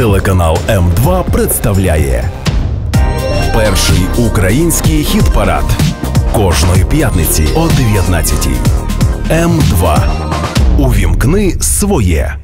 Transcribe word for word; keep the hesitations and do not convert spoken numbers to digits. Телеканал М два представляє Перший український хіт-парад. Кожної п'ятниці о дев'ятнадцятій. М два. Увімкни своє.